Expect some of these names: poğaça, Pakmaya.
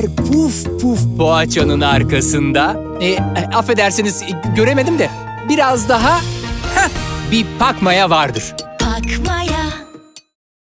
Eller puf puf poğaçanın arkasında. Affedersiniz göremedim de biraz daha bir pakmaya vardır. Pakmaya.